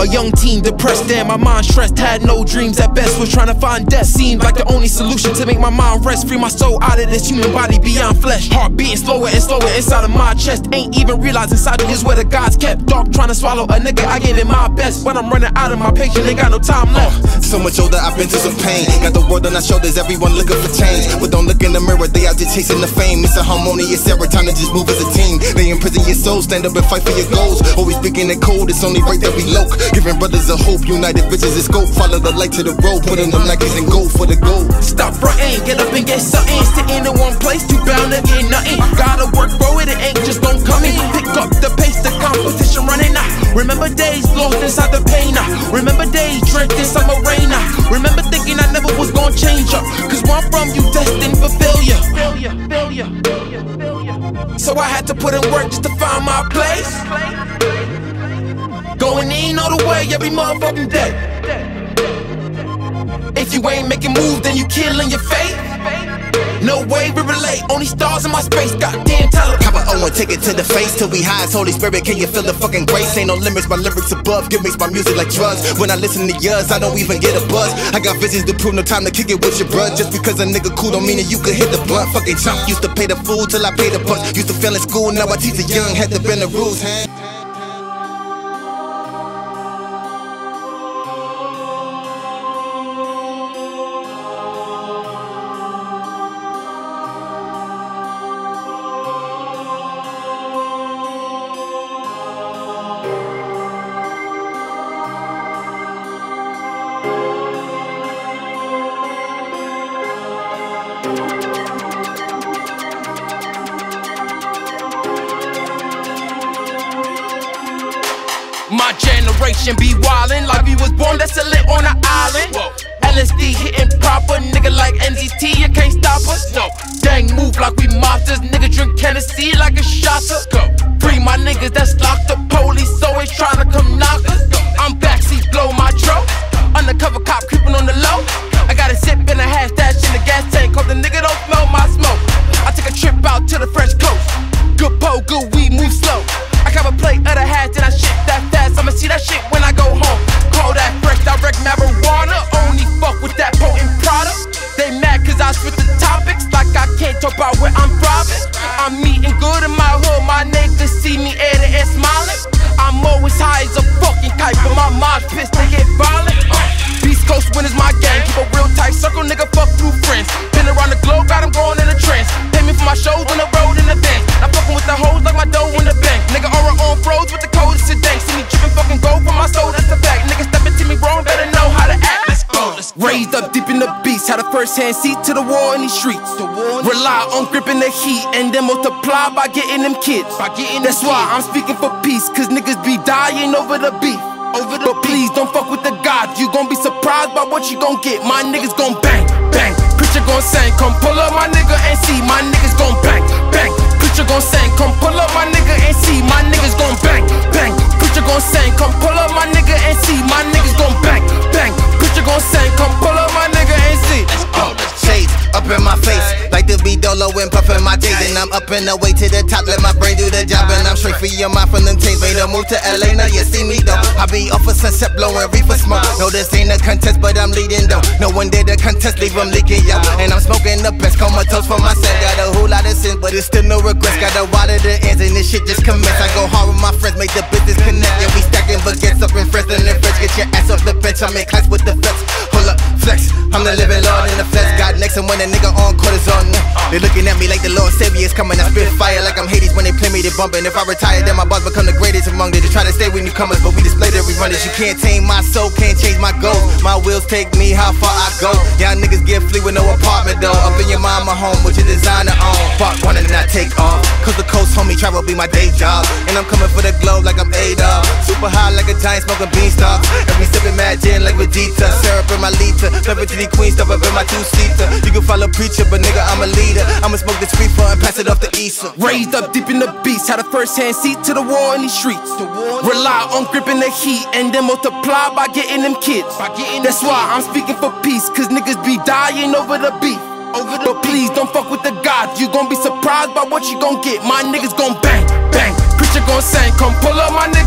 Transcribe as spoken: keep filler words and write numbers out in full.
A young teen, depressed and my mind stressed, had no dreams at best, was trying to find death. Seemed like the only solution to make my mind rest, free my soul out of this human body beyond flesh. Heart beating slower and slower inside of my chest, ain't even realized inside of this where the gods kept. Dark trying to swallow a nigga, I gave it my best, but I'm running out of my patience, ain't got no time left. So much older, I've been through some pain, got the world on our shoulders, everyone looking for change. But don't look in the mirror, they out there chasing the fame. It's a harmonious era, time to just move as a team. They imprison your soul, stand up and fight for your goals. Always speaking in code, it's only right that we loke. Giving brothers a hope, united visions and scope. Follow the light to the road, put in them Nikes and go for the gold. Stop frontin', get up and get something. Sitting in one place, you bound to get nothing. Gotta work, bro, it ain't just don't come in. Pick up the pace, the competition running out. Remember days lost inside the pain now. Remember days drenched in summer rain now. Remember thinking I never was gonna change up, cause where I'm from, you destined for failure. Failure, failure, failure, failure. So I had to put in work just to find my place. Going in all the way every motherfucking day. If you ain't making moves, then you killing your faith. No way we relate, only stars in my space. Goddamn talent. Cop a O and take it to the face till we high as Holy Spirit. Can you feel the fucking grace? Ain't no limits, my lyrics above. Gimmicks, my music like drugs. When I listen to yours, I don't even get a buzz. I got visions to prove, no time to kick it with your bruh. Just because a nigga cool don't mean that you could hit the blunt. Fucking chump, used to pay the fool till I paid the punch. Used to fail in school, now I teach the young. Had to bend the rules, hey. My generation be wildin', like we was born that's lit on an island. Whoa. L S D hitting proper, nigga like N Z T, you can't stop us. No. Dang, move like we monsters, nigga drink Tennessee like a shotter. Go. Free my niggas that's locked up, police always tryna come knock us. I'm backseat, blow my tro. Undercover cop creeping on the low. I got a zip and a half dash in the gas tank, hope the nigga don't smell my smoke. I took a trip out to the French coast. Good po, good weed, move slow. I got a plate of the hats and I shit that fast. I'ma see that shit when I go home. Call that fresh, direct marijuana. Only fuck with that potent product. They mad cause I spit the topics like I can't talk about where I'm robbing. I'm eating good in my hood. My neighbors see me air to air smiling. I'm always high as a fucking kite, but my mom's pissed to get violent. Uh, East Coast winners my gang. Keep a real tight circle, nigga, fuck through friends. Been around the globe, got them going in a trance. Pay me for my shows on the road in the van. I'm fucking with the hoes like my dough in the bank. Nigga, aura on froze with the coldest today. See me dripping fucking gold from my soul, that's the fact. Nigga, stepping to me wrong, better know how to act. Let's go. Let's go. Raised up deep in the beast, had a first hand seat to the war in these streets. The war in Rely the on gripping the heat and then multiply by getting them kids. By getting that's why kids. I'm speaking for peace, cause niggas be dying over the beef. Over the but please don't fuck with the gods, you gon' be surprised by what you gon' get. My niggas gon' bang, bang. Preacher gon' sing, come pull up my nigga and see. My niggas gon' bang, bang. Preacher gon' sing, come pull up my nigga and see. My niggas gon' bang, bang. Preacher gon' sing, come pull up my nigga and see. My niggas gon' bang, bang. Preacher gon' sing, come pull up my nigga and see. Let's go. Shades up in my face, like the be dolo and puffin' my J's. And I'm up and away to the top, let my brain do the job. And I'm straight free your mind from them chains. Made a move to L A, now you see me though. I be off a sunset blowing reefer smoke. No, this ain't a contest, but I'm leading though. No one did a contest, leave them leaking, yo. And I'm smoking the best, comatose for my set. Got a whole lot of sins, but it's still no regrets. Got a wad of the ends, and this shit just commenced. I go hard with my friends, make the business connect. Yeah, we stacking baguettes up in French and the French. Get your ass off the bench, I'm in class with the flex. Pull up, flex, I'm the living lord in the flex. Got next and when a nigga on quarters on me. They looking at me like the Lord Savior is coming. I spit fire like I'm Hades when they play me, they bumpin'. If I retire, then my boss become the greatest among them. They try to stay with newcomers, but we display the rerunners. You can't tame my soul, can't change my goals. My wills take me how far I go. Y'all niggas get flea with no apartment though. Up in your mind, my home, with your designer on. Fuck, wanna not take off, cause the coast homie travel be my day job. And I'm coming for the globe like I'm A-Dawg. Super high like a giant smoking beanstalk. Every sip imagine like Vegeta. Syrup in my liter, pepper to the queen, stuff up in my two-seater. You can follow preacher, but nigga, I'm a leader. I'ma smoke this reefer and pass it off to Issa. Raised up deep in the beast, had a first-hand seat to the war in these streets. Rely on gripping the heat and then multiply by getting them kids. That's why I'm speaking for peace, cause niggas be dying over the beef. But please don't fuck with the gods, you gon' be surprised by what you gon' get. My niggas gon' bang, bang, preacher gon' sing, come pull up my niggas.